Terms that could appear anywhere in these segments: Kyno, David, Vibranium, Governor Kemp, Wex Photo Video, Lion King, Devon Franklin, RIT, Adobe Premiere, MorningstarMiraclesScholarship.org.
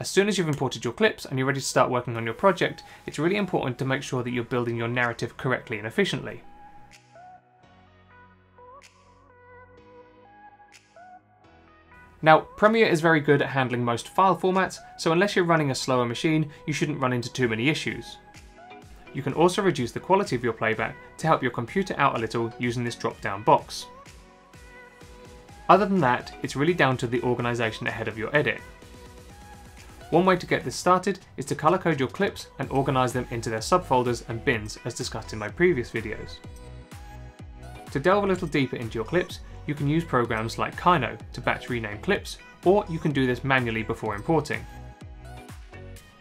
As soon as you've imported your clips and you're ready to start working on your project, it's really important to make sure that you're building your narrative correctly and efficiently. Now, Premiere is very good at handling most file formats, so unless you're running a slower machine, you shouldn't run into too many issues. You can also reduce the quality of your playback to help your computer out a little using this drop-down box. Other than that, it's really down to the organisation ahead of your edit. One way to get this started is to colour code your clips and organise them into their subfolders and bins, as discussed in my previous videos. To delve a little deeper into your clips, you can use programs like Kyno to batch rename clips, or you can do this manually before importing.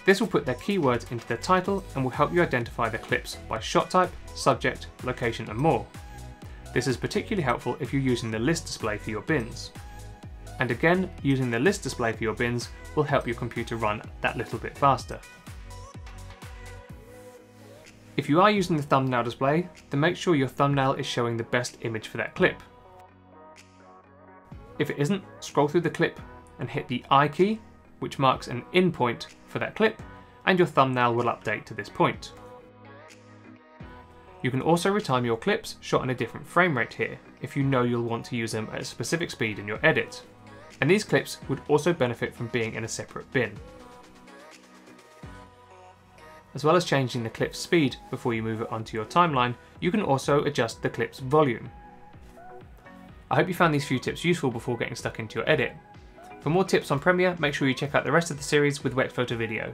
This will put their keywords into their title and will help you identify their clips by shot type, subject, location and more. This is particularly helpful if you're using the list display for your bins. And again, using the list display for your bins will help your computer run that little bit faster. If you are using the thumbnail display, then make sure your thumbnail is showing the best image for that clip. If it isn't, scroll through the clip and hit the I key, which marks an in point for that clip, and your thumbnail will update to this point. You can also retime your clips shot in a different frame rate here, if you know you'll want to use them at a specific speed in your edit. And these clips would also benefit from being in a separate bin. As well as changing the clip's speed before you move it onto your timeline, you can also adjust the clip's volume. I hope you found these few tips useful before getting stuck into your edit. For more tips on Premiere, make sure you check out the rest of the series with Wex Photo Video.